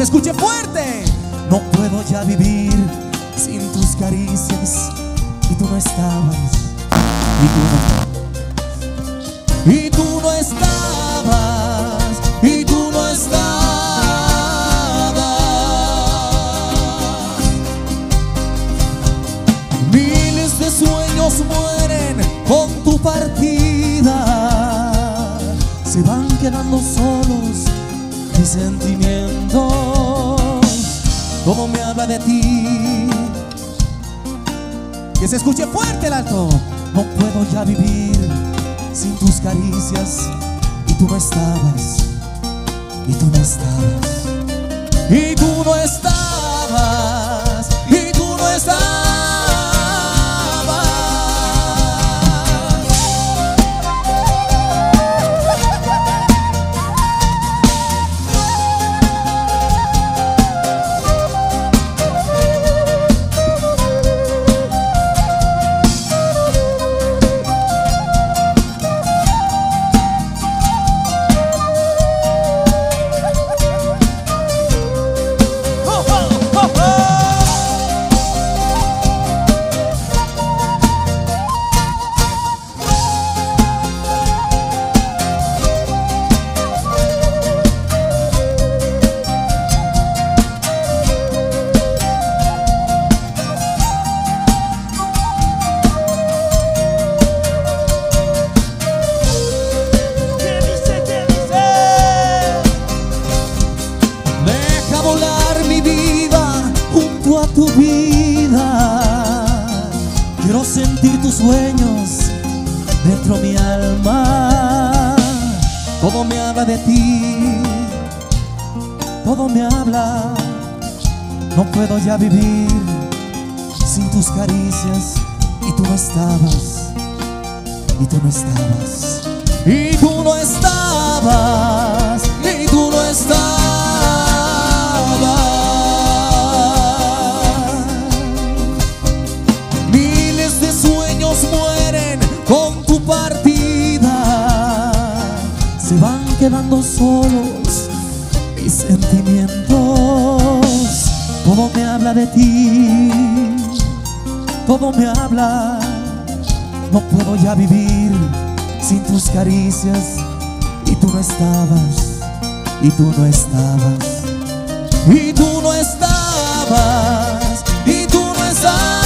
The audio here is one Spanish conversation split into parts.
se escuche fuerte. No puedo ya vivir sin tus caricias, y tú no estabas, y tú no estabas, y tú no estabas. Miles de sueños mueren con tu partida, se van quedando solos mis sentimientos. Como me habla de ti, que se escuche fuerte el alto. No puedo ya vivir sin tus caricias, y tú no estabas, y tú no estabas, y tú no estabas, y tú no estabas. Sueños dentro mi alma, todo me habla de ti, todo me habla. No puedo ya vivir sin tus caricias, y tú no estabas, y tú no estabas, y tú no estabas, y tú no estabas. Quedando solos mis sentimientos. Todo me habla de ti, todo me habla. No puedo ya vivir sin tus caricias, y tú no estabas, y tú no estabas, y tú no estabas, y tú no estabas.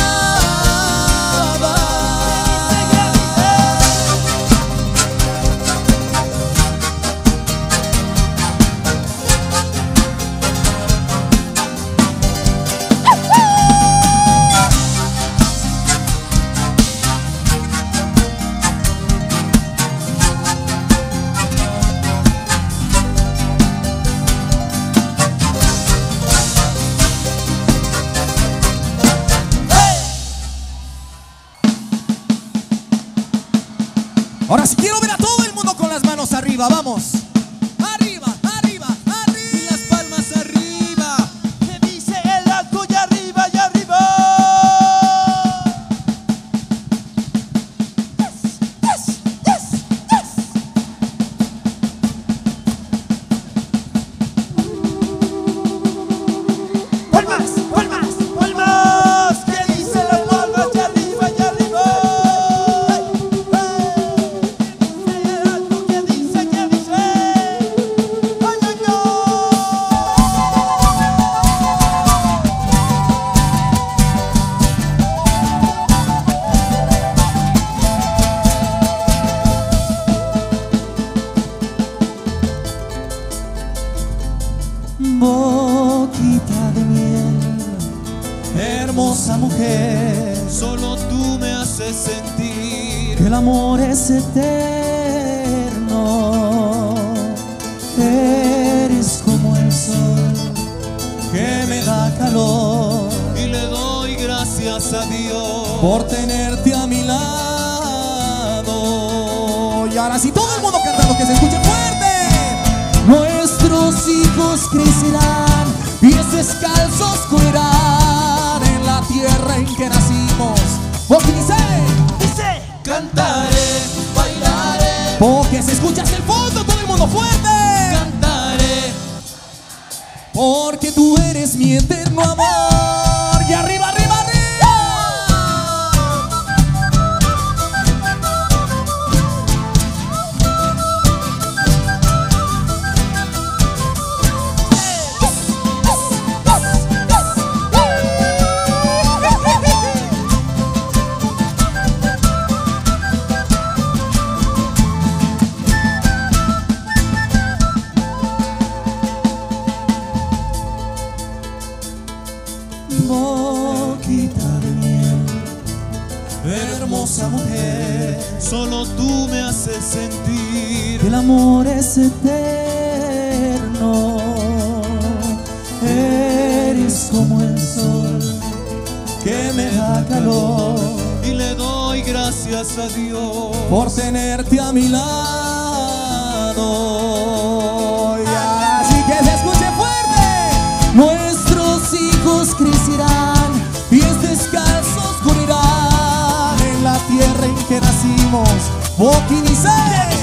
Ahora sí quiero ver a todo el mundo con las manos arriba, vamos. Arriba, arriba, arriba. Las palmas arriba. Que dice el alto y arriba, y arriba. Yes, yes, yes, yes. Palmas, palmas, palmas. Que dice las palmas y arriba, y arriba. Boquita de miel, hermosa mujer, solo tú me haces sentir que el amor es eterno. Eres como el sol que me da calor, y le doy gracias a Dios por tenerte a mi lado. Y ahora sí todo el mundo cantando, que se escuche fuerte. Nuestros hijos crecerán, pies descalzos correrán en la tierra en que nacimos. Porque dice, cantaré, bailaré. Porque se escucha hacia el fondo, todo el mundo fuerte. Cantaré. porque tú eres mi eterno amor. Y arriba, arriba, Boquita de miel, hermosa mujer, solo tú me haces sentir que el amor es eterno. Eres como el sol que me da calor, y le doy gracias a Dios por tenerte a mi lado. Y así que se escuche fuerte, nuestros hijos crecerán, pies descalzos correrán en la tierra en que nacimos. Boquinizaré,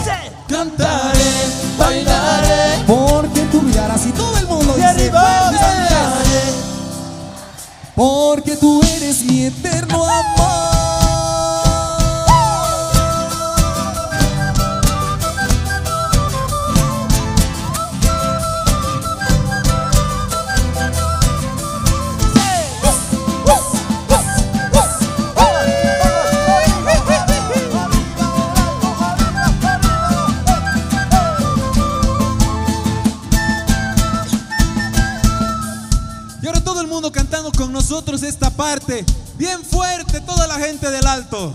cantaré, bailaré, porque tú brillarás y todo el mundo dice arriba, porque tú eres mi eterno amor. Cantando con nosotros esta parte, bien fuerte, toda la gente del alto.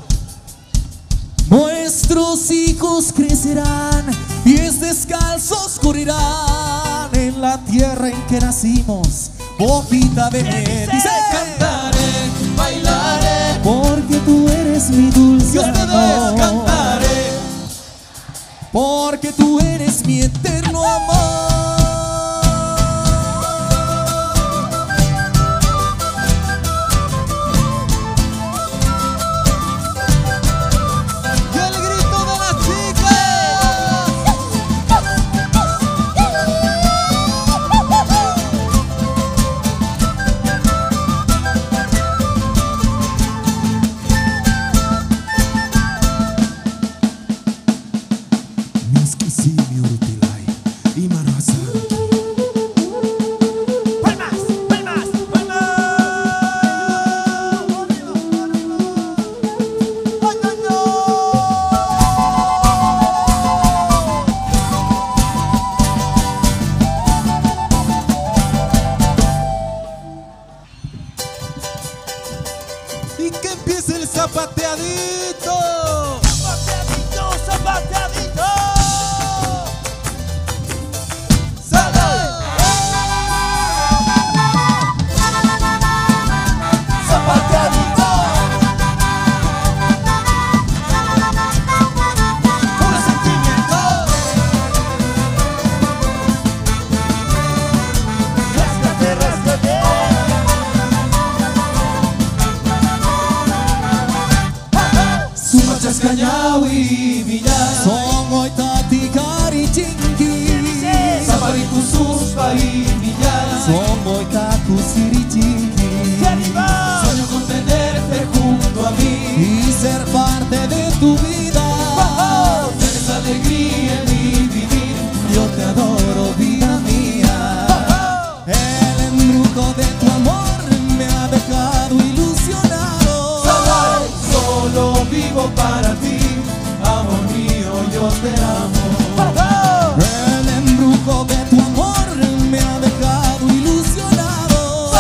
Nuestros hijos crecerán, pies descalzos correrán en la tierra en que nacimos. Boquita de miel, dice, cantaré, bailaré, porque tú eres mi dulce amor. Cantaré, porque tú eres mi eterno amor. Y que empiece el zapateadito, zapateadito, zapateadito. ¡Sale! Zapateadito, puro sentimiento. Ráscate, ráscate. Chascañawi, Villay, Somoitati, Cari, Chinqui, Zaparicu, Suspari, Villay, Somoitacu, Siri, Chinqui. Sueño con tenerte junto a mí y ser parte de tu vida. Tienes alegría en mi vivir, yo te adoro, vida mía. El embrujo de tu amor me ha dejado ilusionado. Solo vivo para ti, amor mío, yo te amo. El embrujo de tu amor me ha dejado ilusionado.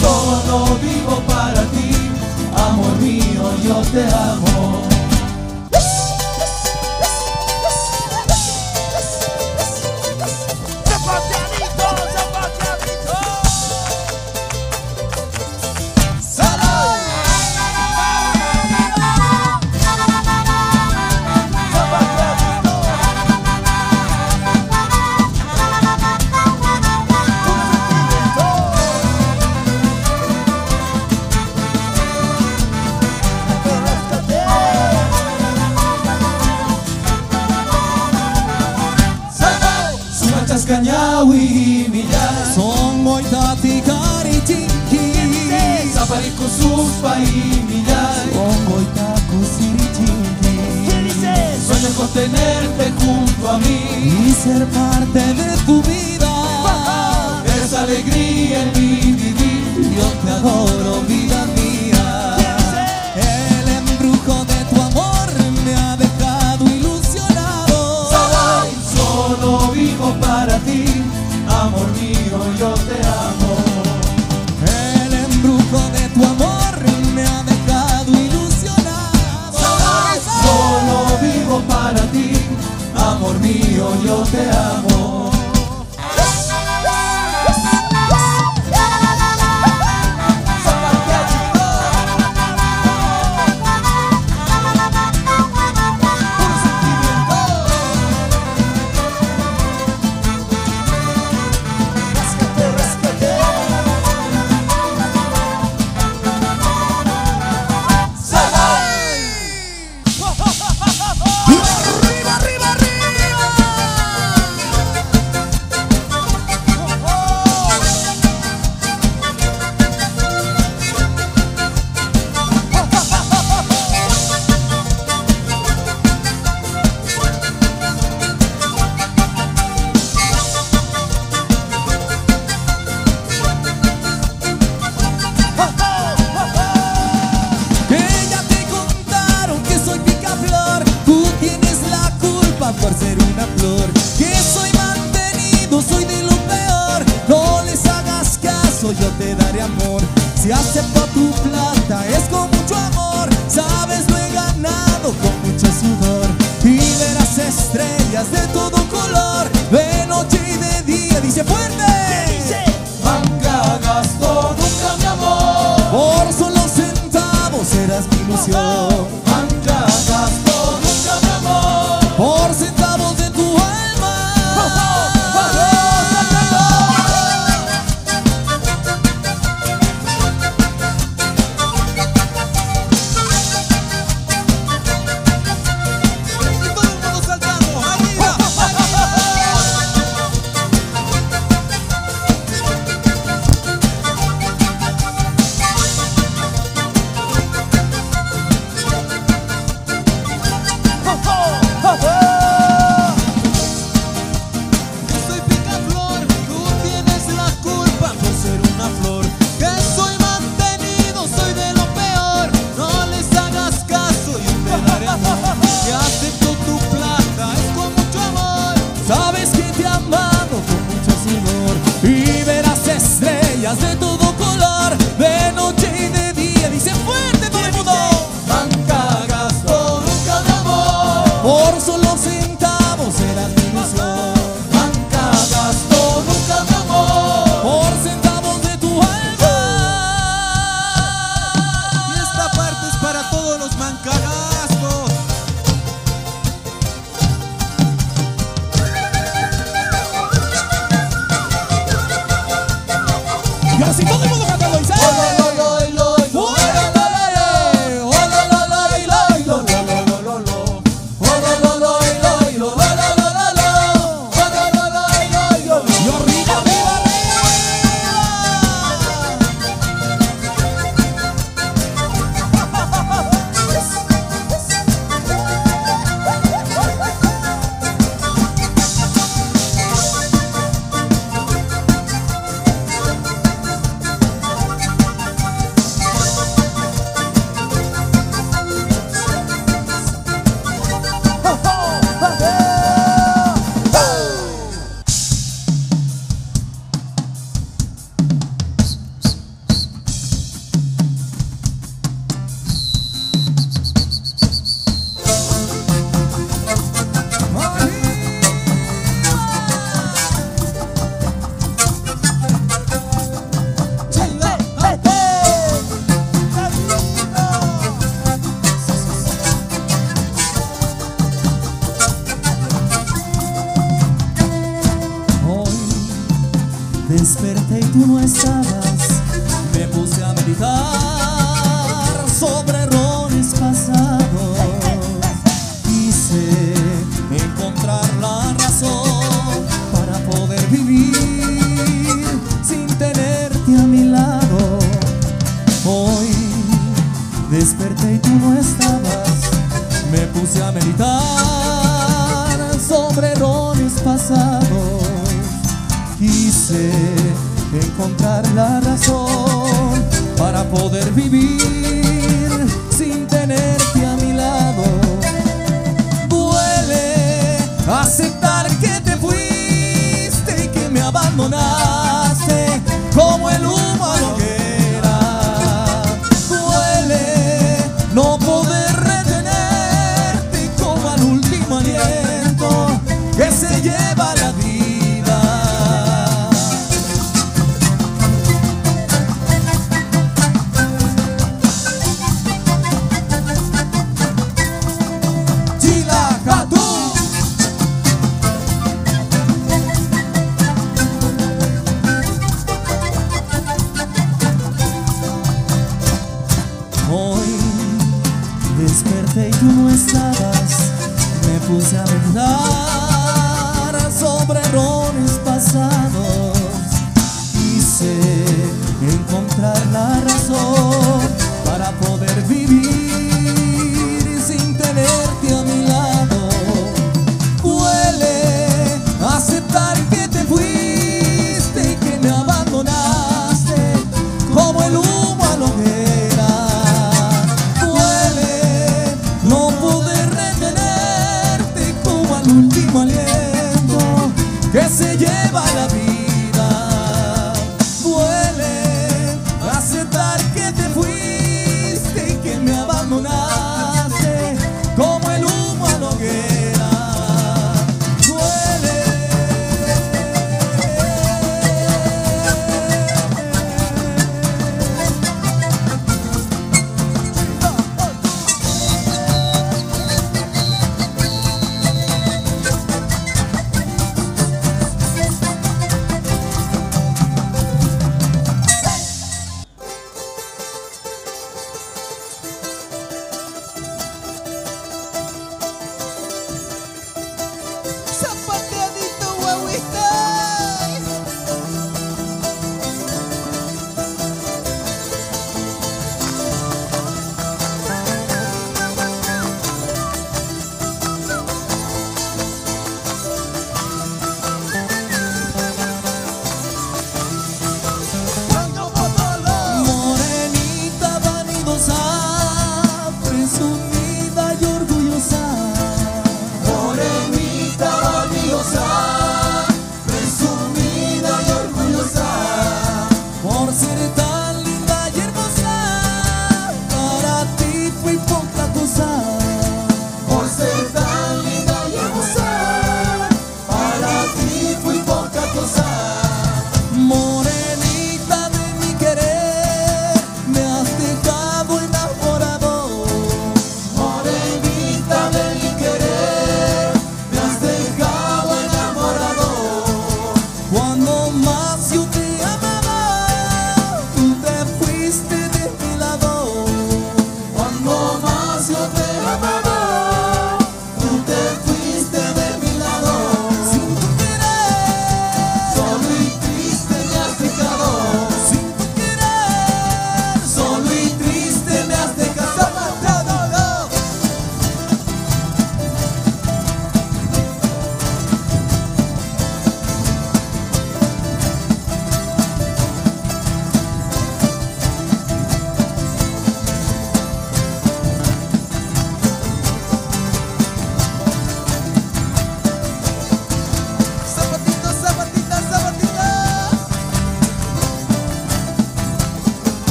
Solo vivo para ti, amor mío, yo te amo. ذاتي كاريتيكي سافري كوسوس باي ميلاي ومويتا كوسيريتيكي sueño con tenerte junto a mí y ser parte de tu vida eres alegría en mi vivir yo te adoro vida mía el embrujo de tu amor me ha dejado ilusionado solo vivo para ti amor mío yo te amo el embrujo de tu amor me ha dejado ilusionado solo vivo para ti amor mío yo te amo sin tener meditar sobre errores pasados. Quise encontrar la razón para poder vivir sin tenerte a mi lado. Duele aceptar que te fuiste y que me abandonaste como el humo a la hoguera. Duele no poder retenerte como al último aliento que se lleva la vida. Hoy desperté y tú no estabas. Me puse a pensar sobre errores pasados. Quise encontrar la razón para poder vivir sin tenerte a mi lado. Duele aceptar que te fuiste y que me abandonaste como el humo a la hoguera. No poder retenerte como al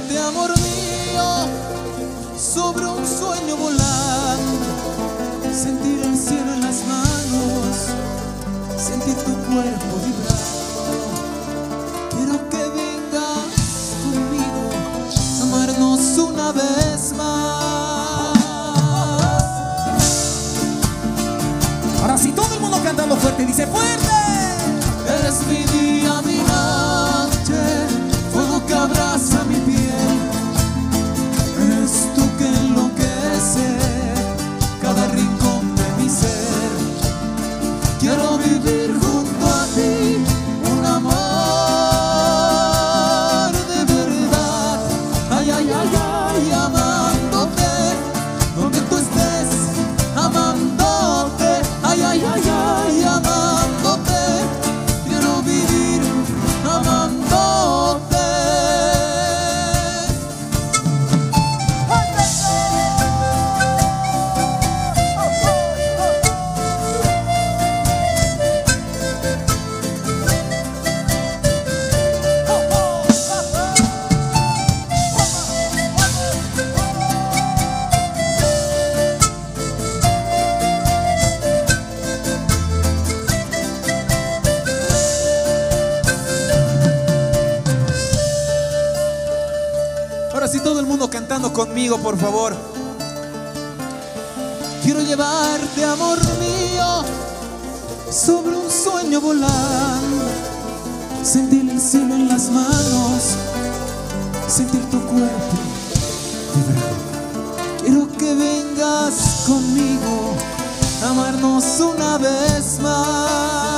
verte, amor mío, sobre un sueño volando, sentir el cielo en las manos, sentir tu cuerpo vibrando. Quiero que vengas conmigo, amarnos una vez más. Ahora sí, todo el mundo cantando fuerte, dice fuerte. Eres mi día, mi noche, fuego que abraza mi piel. Eres tú que enloquece cada rincón de mi ser. Quiero vivir junto a ti un amor de verdad. Ay, ay, ay, ay, amándote donde tú estés, amándote. Ay, ay, ay, ay, amándote. Quiero vivir amándote. Así todo el mundo cantando conmigo, por favor. Quiero llevarte, amor mío, sobre un sueño volando, sentir el cielo en las manos, sentir tu cuerpo vibrar. Quiero que vengas conmigo, amarnos una vez más.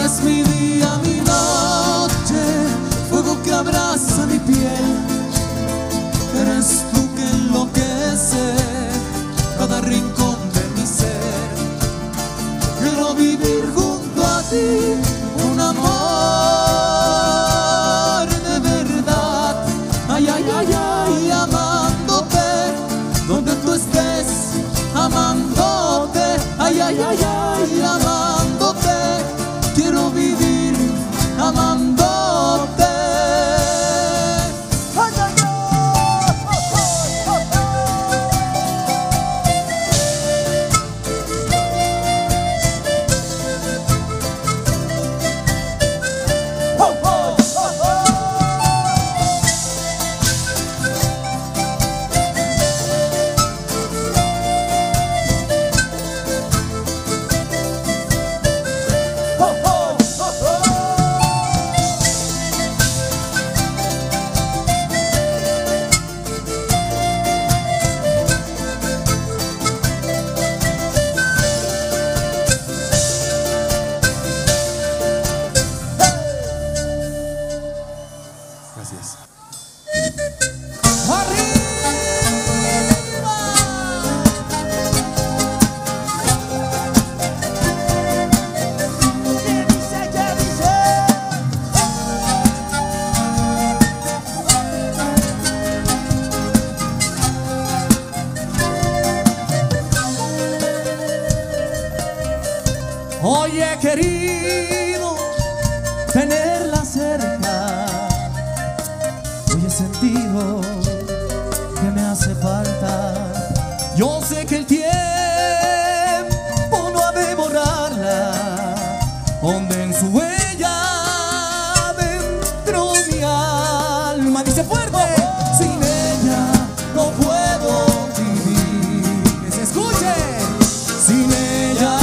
Eres mi día, mi noche, fuego que abraza mi piel. Eres tú que enloquece cada rincón de mi ser. Quiero vivir junto a ti un amor de verdad. Ay, ay, ay, ay, amándote donde tú estés, amándote. Ay, ay, ay, ay, amándote. Quiero vivir amándote. Ay, ay, ay. Hoy he querido tenerla cerca, hoy he sentido que me hace falta. Yo sé que el tiempo no ha de borrarla, donde en su huella dentro mi alma. Dice fuerte, sin ella no puedo vivir. Que se escuche, sin ella.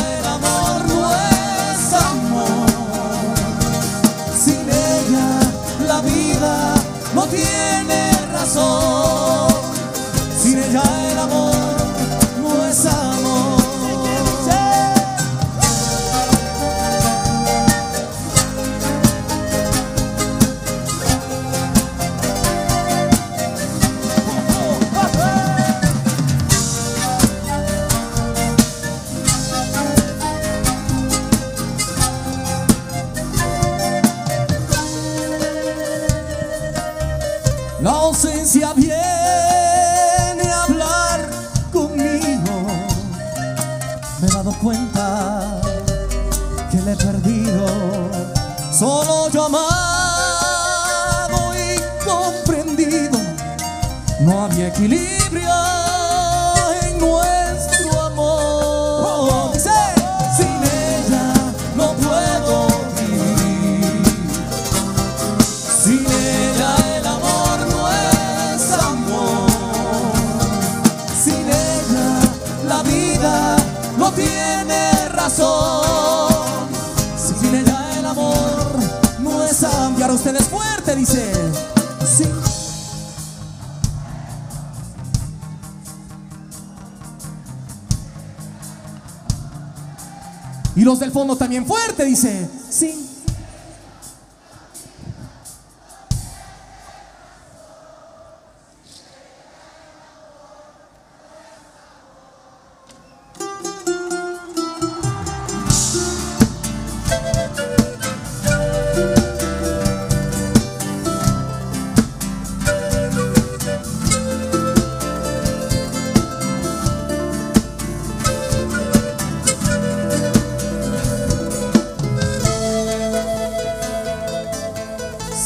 No tiene razón, sin ella el amor no es amor. La ausencia viene a hablar conmigo. Me he dado cuenta que le he perdido. Solo yo amado y comprendido. No había equilibrio en nuestro amor. Sin ella no puedo vivir. Sin ella el amor no es amor. Sin ella la vida no tiene razón. Sin ella el amor no es amor. Y ahora usted es fuerte, dice. Sí. Y los del fondo también fuerte, dice, sí.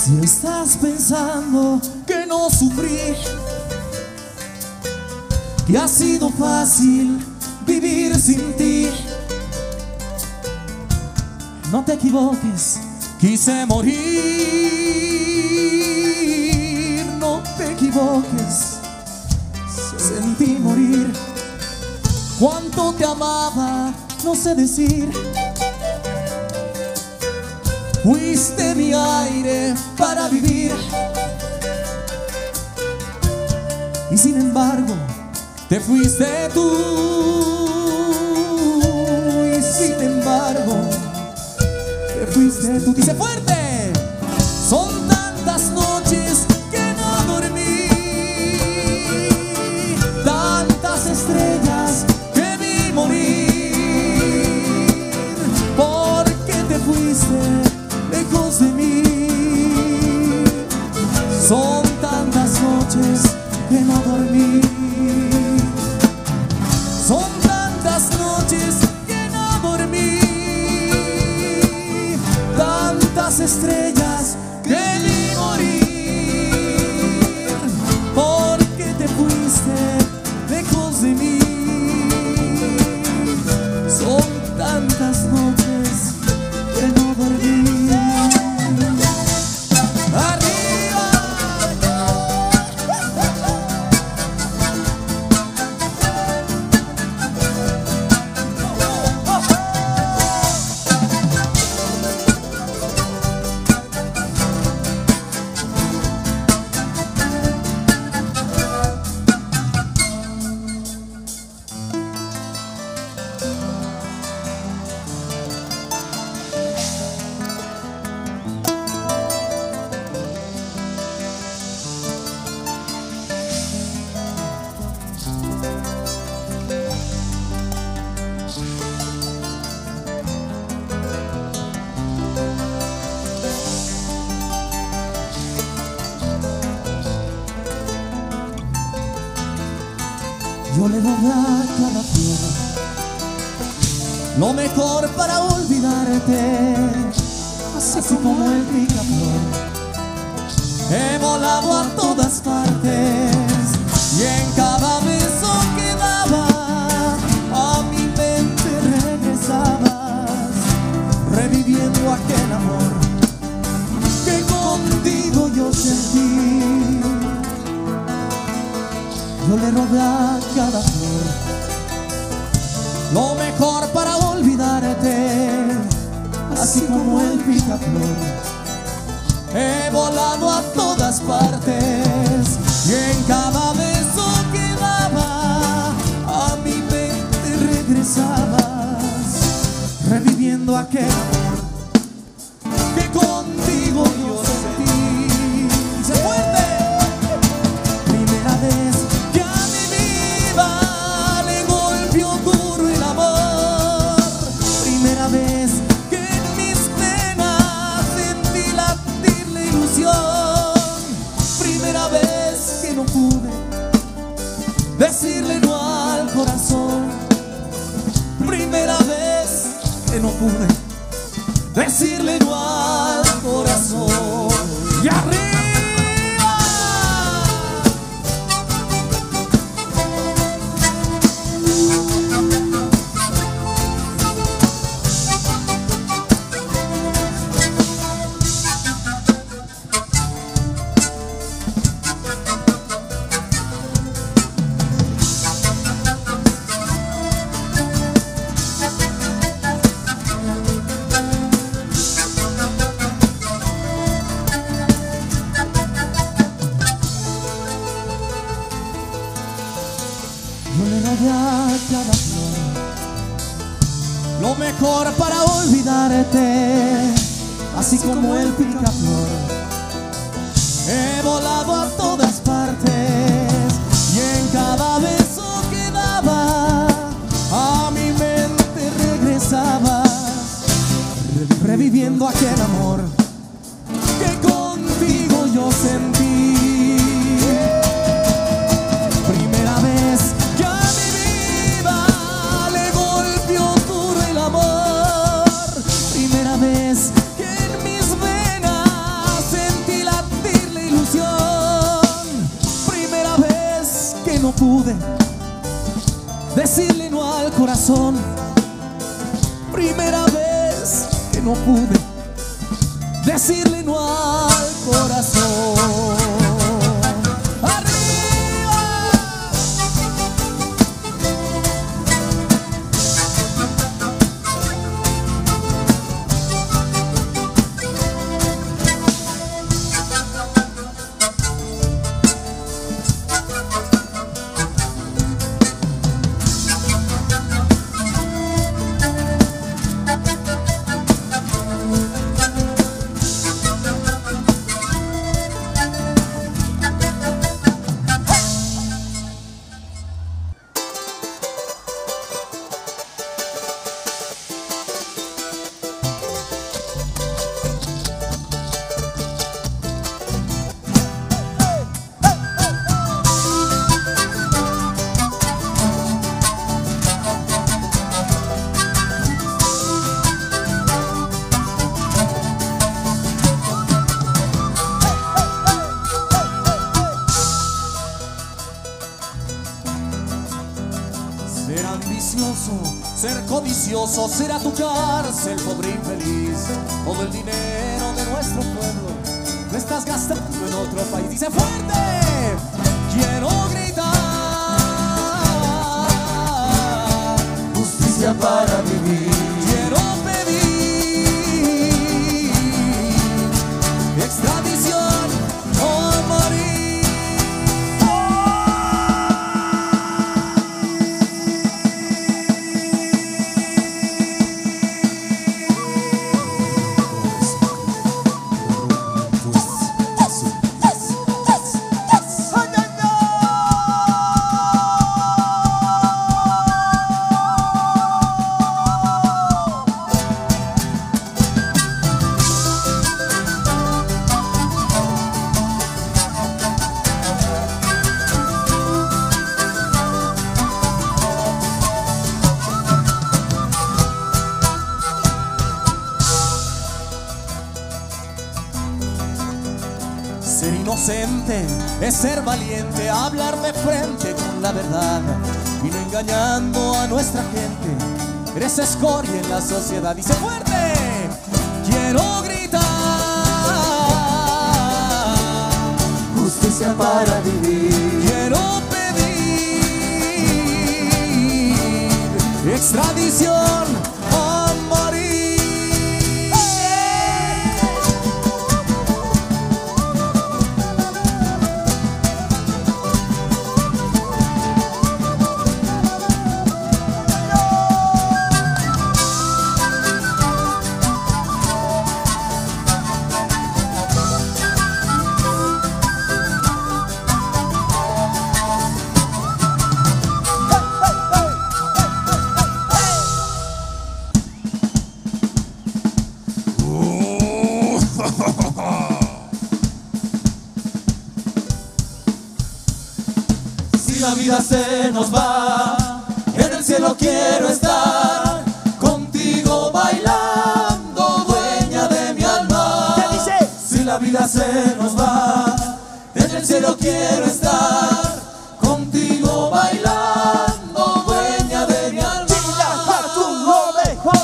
Si estás pensando que no sufrí, que ha sido fácil vivir sin ti, no te equivoques, quise morir. No te equivoques, sentí morir. Cuánto te amaba, no sé decir. Fuiste mi aire para vivir. Y sin embargo, te fuiste tú. Y sin embargo, te fuiste tú. Dice fuerte. Son tantas noches que no dormí, tantas estrellas que vi morir, porque te fuiste lejos de mí. Son tantas noches que no dormí, son tantas noches que no dormí, tantas estrellas que vi morir, porque te fuiste lejos de mí. Son tantas noches que no dormí. Yo le doy a cada flor lo mejor para olvidarte, así como el picaflor. He volado a todas partes y en cada beso que daba a mi mente regresabas, reviviendo aquel amor que contigo yo sentí. Yo le robé a cada flor lo mejor para olvidarte, así como el picaflor. He volado a todas partes y en cada beso que daba a mi mente regresabas, reviviendo aquel amor que contigo yo sentí. ¡Se fuerte! Primera vez decirle no al corazón, primera vez que no pude decirle no al corazón. Y arriba, yo le daría a cada flor lo mejor para olvidarte, así como el picaflor. He volado a todas partes y en cada beso que daba a mi mente regresaba, reviviendo aquel amor que contigo yo sentí. No pude decirle no al corazón. Primera vez que no pude decirle no al corazón. Ser ambicioso, ser codicioso, será tu cárcel, pobre infeliz. Todo el dinero de nuestro pueblo lo estás gastando en otro país. Dice fuerte, quiero gritar justicia para vivir. Quiero pedir extradición o morir. Ser inocente es ser valiente, hablar de frente con la verdad y no engañando a nuestra gente. Eres escoria en la sociedad. Dice fuerte, quiero gritar justicia para vivir. Quiero pedir extradición. Si la vida se nos va, en el cielo quiero estar contigo bailando. se nos va. En el cielo quiero estar, contigo bailando, dueña de mi alma. Dila, tú lo mejor.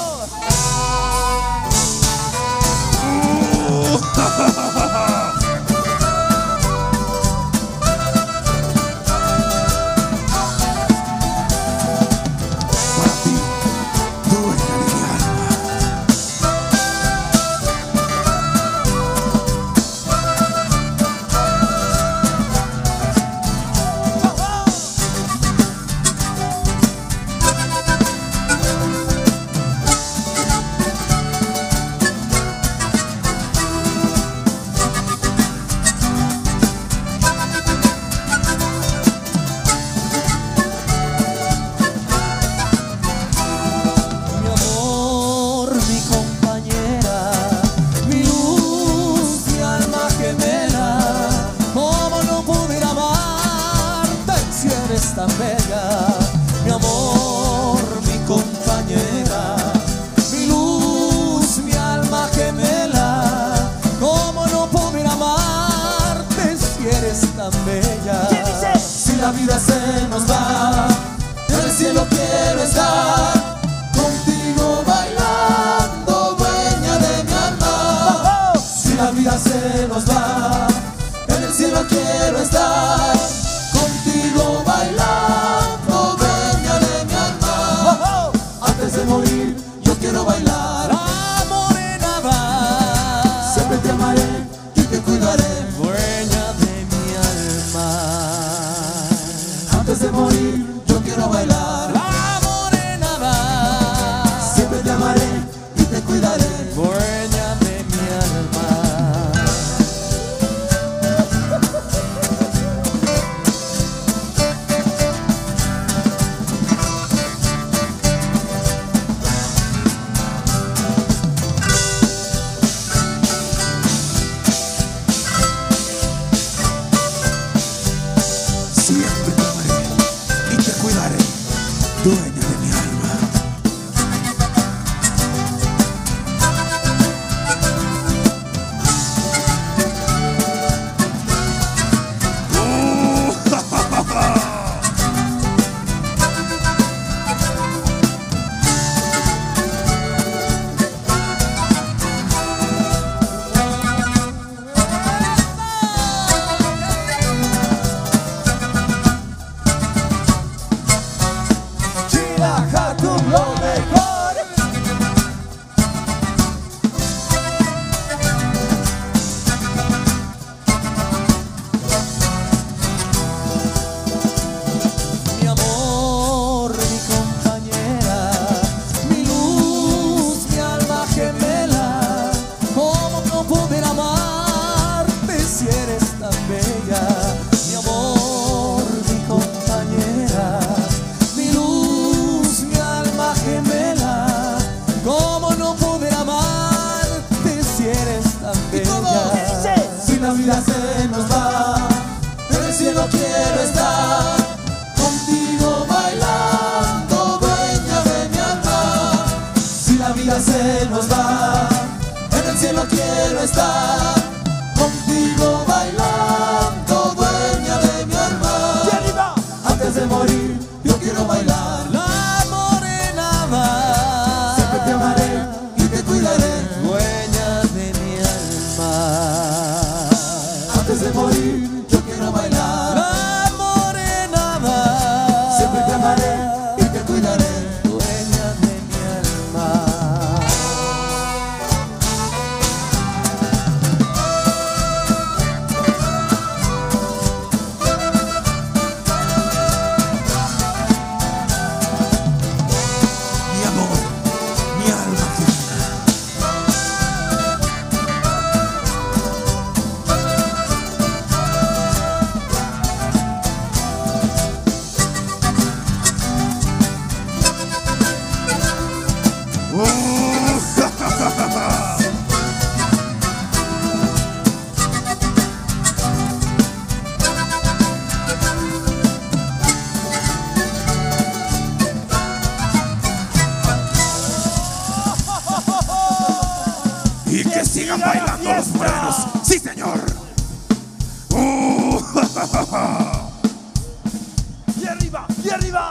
Tan bella, mi amor, mi compañera, mi luz, mi alma gemela, ¿cómo no poder amarte si eres tan bella? Si la vida se nos va, en el cielo quiero estar. Antes de morir, yo quiero bailar. La morena va. Siempre te amaré y te cuidaré, dueña de mi alma. Siempre te amaré, cuidaré, dueña de mi alma. Se nos va, en el cielo quiero estar, contigo bailando, dueña de mi alma. Si la vida se nos va, en el cielo quiero estar, contigo bailando, dueña de mi alma. Antes de morir, yo quiero bailar. La morena va. Siempre te amaré y te cuidaré, dueña de mi alma. Antes de morir, yo quiero bailar. La morena va. Siempre te amaré y te cuidaré, dueña de mi alma. Mi amor, mi alma gemela. Y que sigan bailando los morenos, sí señor. ¡Y arriba! ¡Y arriba!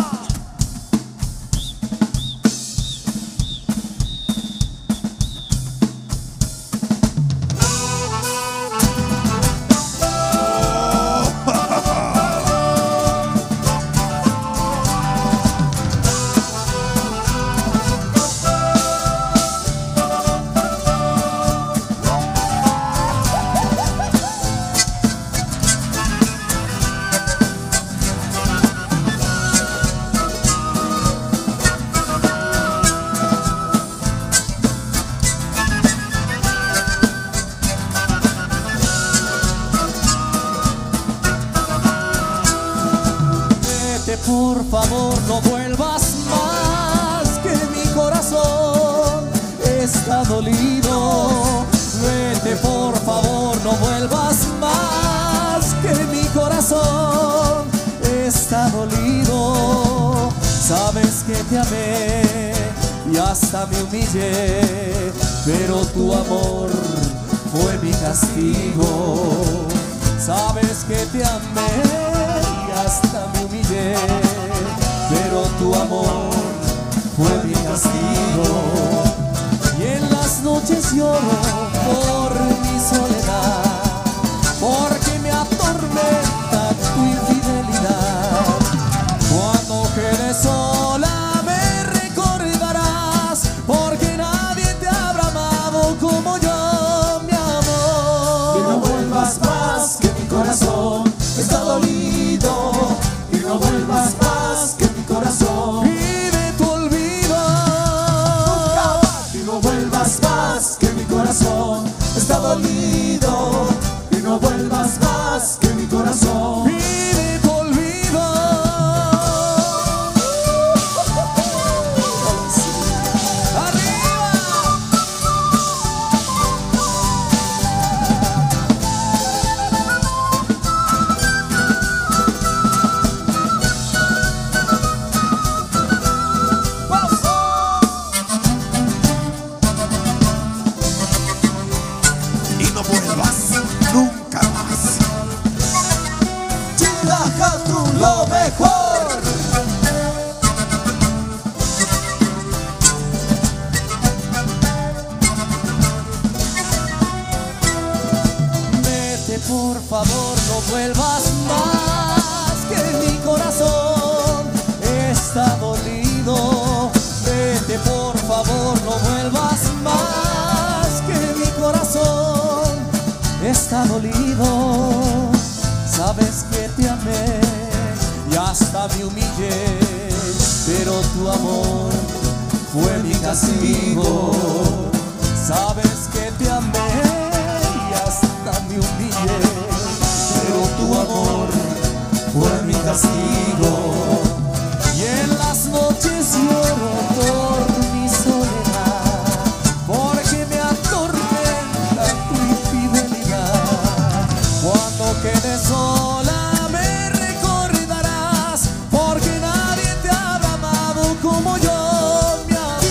Por favor, no vuelvas más, que mi corazón está dolido. Vete, por favor, no vuelvas más, que mi corazón está dolido. Sabes que te amé y hasta me humillé, pero tu amor fue mi castigo. Sabes que te amé y hasta me humillé, pero tu amor fue mi castigo. Y en las noches lloro por mi soledad, porque me atormenta tu infidelidad. Cuando quede sola me recordarás, porque nadie te habrá amado como yo, mi amor. Que no vuelvas más, que mi corazón está dolido, y no vuelvas más, que mi corazón vive tu olvido. Y no vuelvas más, que mi corazón está dolido, y no vuelvas más, que mi corazón vive tu olvido. Por favor, no vuelvas más, que mi corazón está dolido. Vete, por favor, no vuelvas más, que mi corazón está dolido. Sabes que te amé y hasta me humillé, pero tu amor fue mi castigo. Sabes que te amé, me humillé, pero tu amor fue mi castigo. Y en las noches lloro por mi soledad, porque me atormenta tu infidelidad. Cuando quede sola me recordarás, porque nadie te habrá amado como yo, mi amor.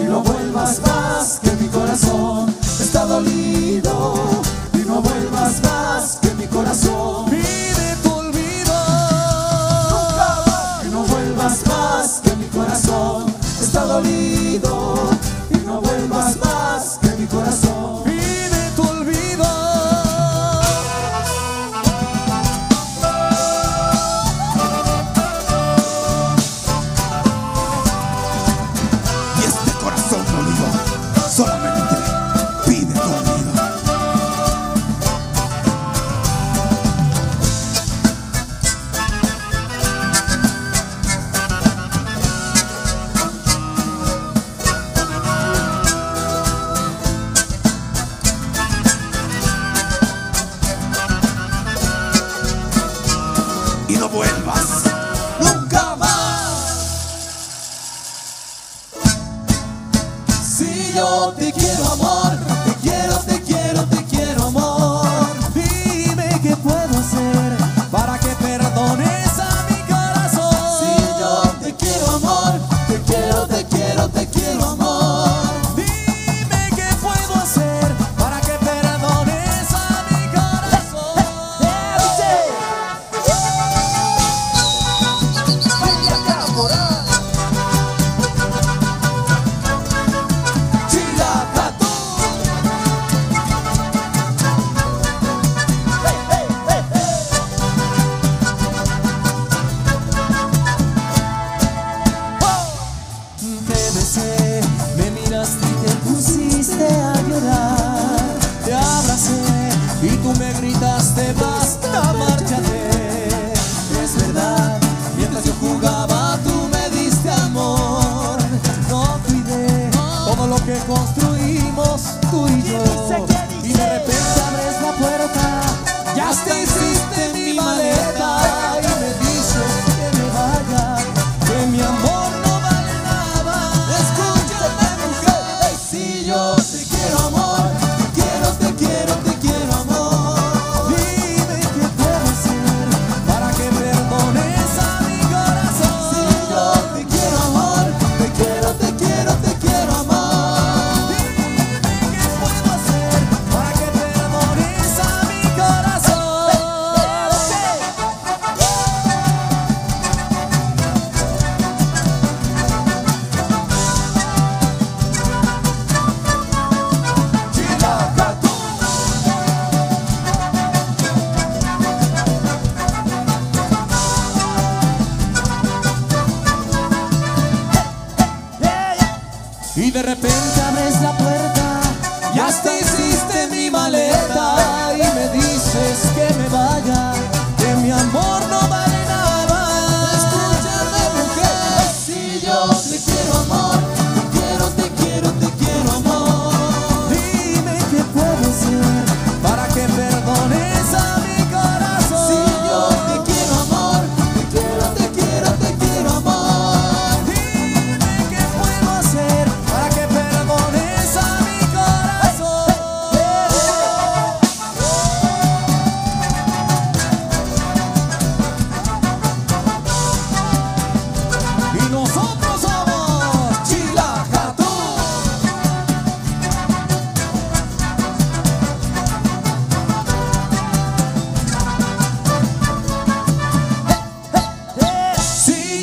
Y no vuelvas más, que mi corazón está dolido. No vuelvas más, que mi corazón vive tu olvido. Nunca más, que no vuelvas más, que mi corazón está dolido. Y no vuelvas más, que mi corazón vive tu olvido. Y este corazón dolido solamente pide tu olvido.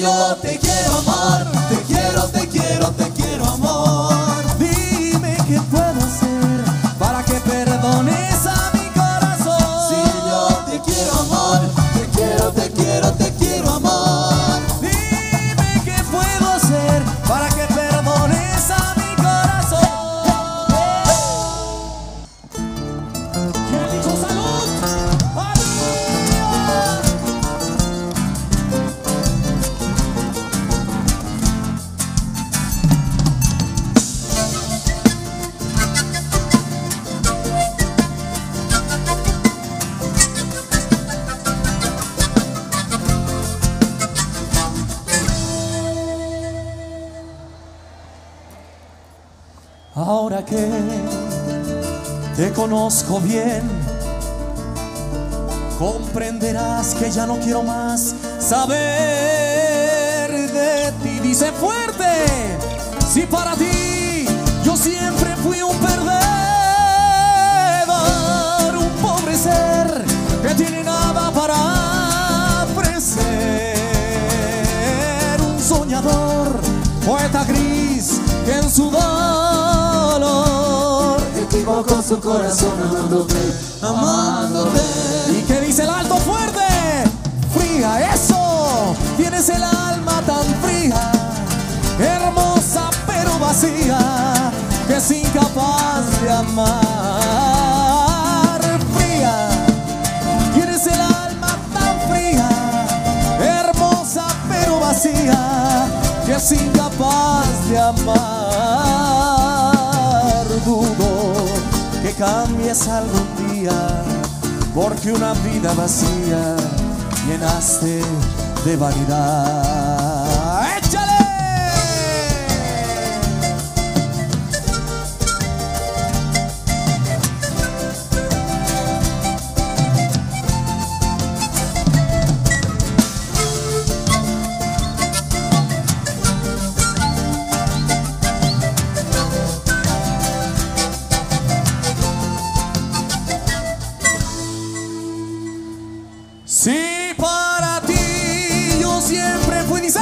yo te quiero amar, te quiero, te quiero, te quiero amor. Dime qué puedo hacer para que perdones a mi corazón. Si yo te quiero amar, te quiero, te quiero, te quiero amar. Dime qué puedo hacer para que perdones a mi corazón. ¡Que dijo salud! Ahora que te conozco bien, comprenderás que ya no quiero más saber de ti. Dice fuerte, si para ti yo siempre fui un perdedor, un pobre ser que tiene nada para ofrecer, un soñador, poeta gris que en su con su corazón amándote, amándote. ¿Y qué dice el alto fuerte? Fría, eso, tienes el alma tan fría, hermosa pero vacía, que es incapaz de amar. Fría, tienes el alma tan fría, hermosa pero vacía, que es incapaz de amar. Dudo que cambies algún día, porque una vida vacía llenaste de vanidad. ¡Échale! Si para ti yo siempre fui, dice,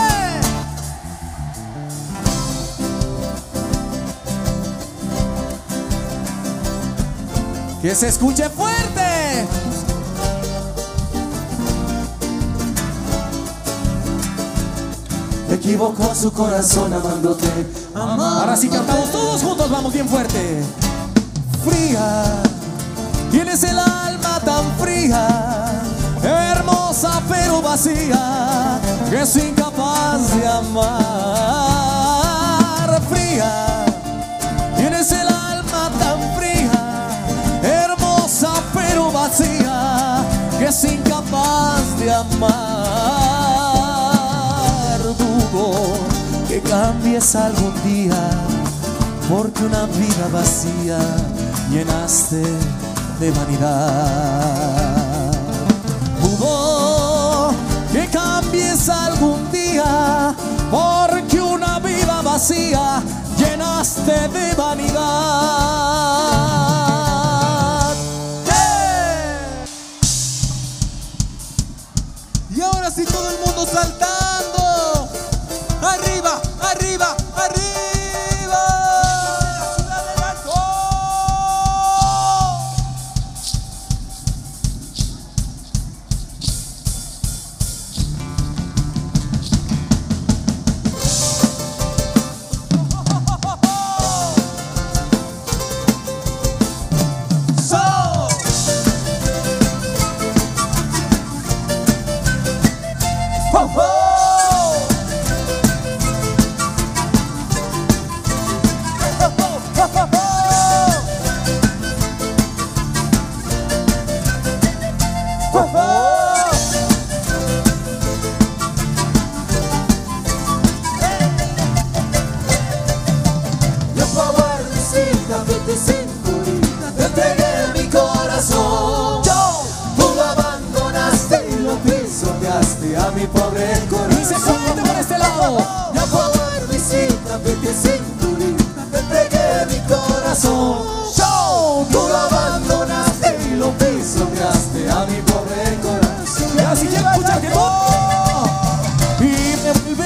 que se escuche fuerte. Equivocó su corazón amándote, amándote. Ahora sí cantamos todos juntos, vamos bien fuerte. Fría, tienes el alma tan fría, hermosa pero vacía, que es incapaz de amar. Fría, tienes el alma tan fría, hermosa pero vacía, que es incapaz de amar. Dudo que cambies algún día, porque una vida vacía llenaste de vanidad. Que cambies algún día, porque una vida vacía llenaste de vanidad. ¡Eh! Y ahora sí todo el mundo saltando. Arriba, arriba, arriba. La ciudad del alcohol. Te entregué mi corazón, yo. Tú lo abandonaste y lo pisoteaste a mi pobre corazón. Y se suelte por este lado. Yo por visita, vete cinturita, te entregué mi corazón, yo. Tú lo abandonaste y lo pisoteaste a mi pobre corazón. Y así llega el tiempo. Y me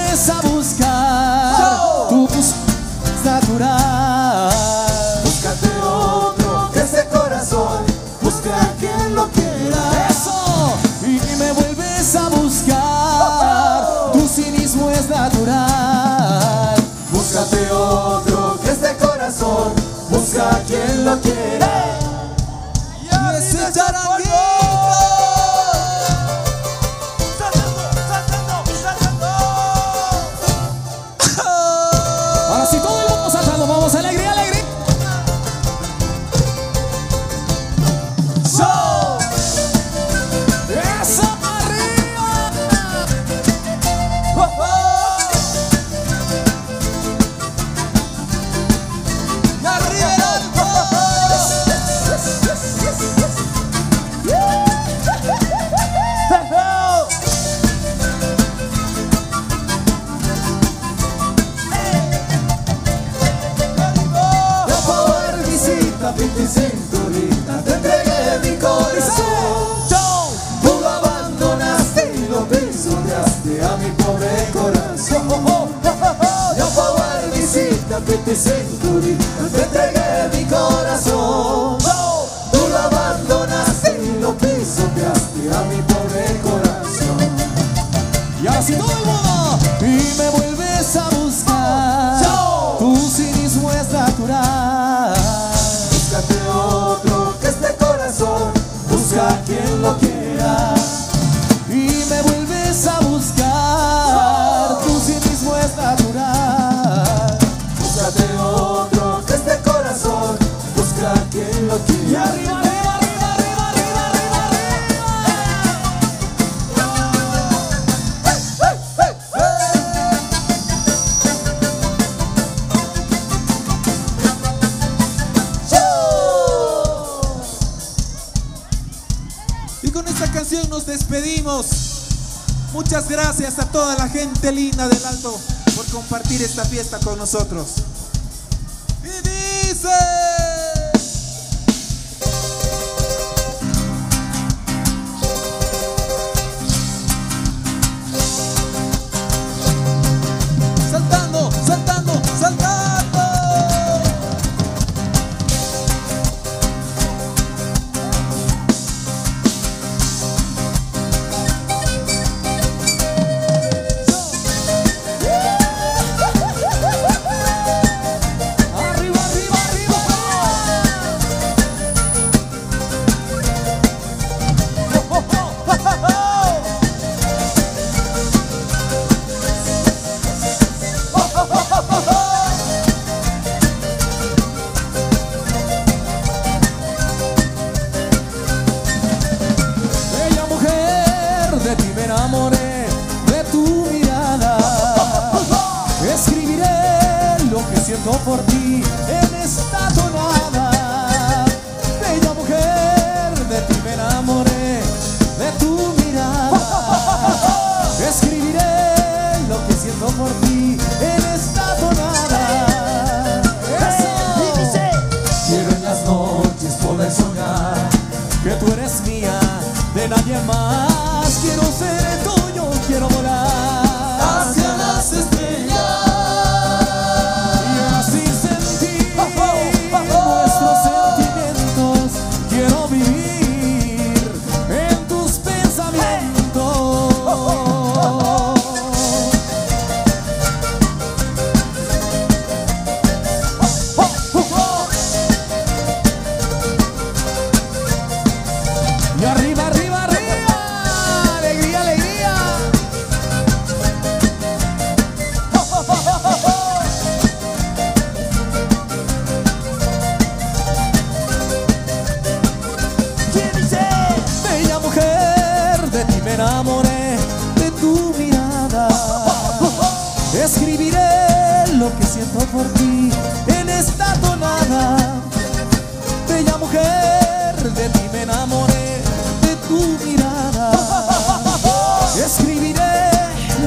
capite cinturita, te entregué mi corazón. Tú lo abandonaste y lo pisoteaste a mi pobre corazón. Yo pago el visita, capite cinturita, te entregué mi corazón. Tú lo abandonaste y lo pisoteaste a mi pobre corazón. Y así todo el mundo, y me vuelves a buscar. Tu cinismo es natural. Búscate otro que este corazón busca a quien lo quiera. Y me vuelves a buscar. Tu cinismo es natural. Búscate otro que este corazón busca a quien lo quiera. Nos despedimos. Muchas gracias a toda la gente linda del Alto por compartir esta fiesta con nosotros. Y dice: saltando, saltando, saltando. Por ti en esta tonada, bella mujer, de ti me enamoré, de tu mirada, escribiré lo que siento por ti en esta tonada. Quiero en las noches poder soñar que tú eres mía, de nadie más. Quiero ser tuyo, quiero volar hacia las estrellas. Escribiré lo que siento por ti en esta tonada. Bella mujer, de ti me enamoré, de tu mirada. Escribiré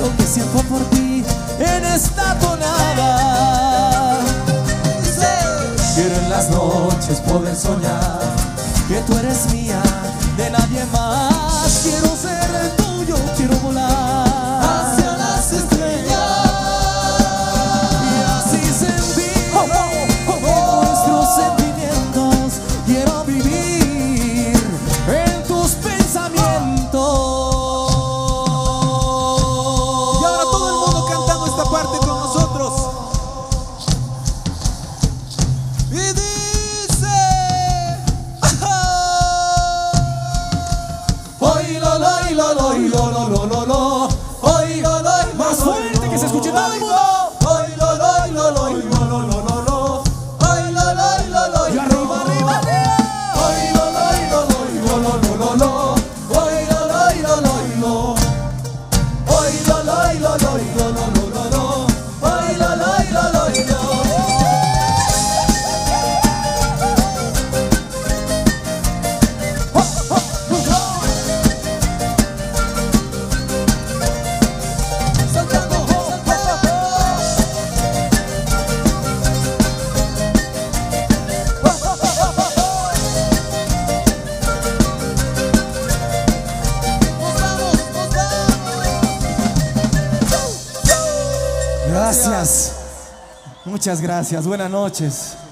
lo que siento por ti en esta tonada. Quiero en las noches poder soñar que tú eres mía, de nadie más. Quiero ser tuyo, quiero volar hacia las estrellas. Y dice: Gracias. Muchas gracias. Buenas noches.